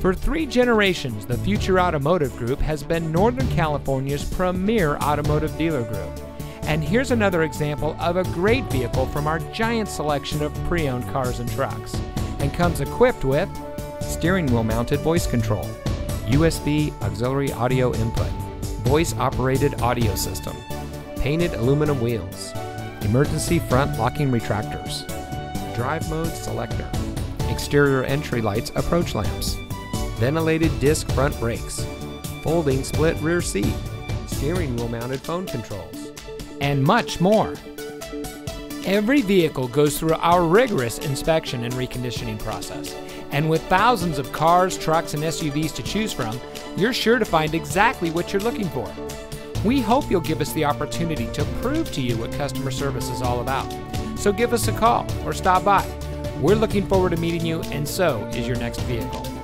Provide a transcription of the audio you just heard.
For 3 generations, the Future Automotive Group has been Northern California's premier automotive dealer group. And here's another example of a great vehicle from our giant selection of pre-owned cars and trucks, and comes equipped with steering wheel mounted voice control, USB auxiliary audio input, voice operated audio system, painted aluminum wheels, emergency front locking retractors, drive mode selector, exterior entry lights approach lamps, ventilated disc front brakes, folding split rear seat, steering wheel mounted phone controls, and much more. Every vehicle goes through our rigorous inspection and reconditioning process. And with thousands of cars, trucks, and SUVs to choose from, you're sure to find exactly what you're looking for. We hope you'll give us the opportunity to prove to you what customer service is all about. So give us a call or stop by. We're looking forward to meeting you, and so is your next vehicle.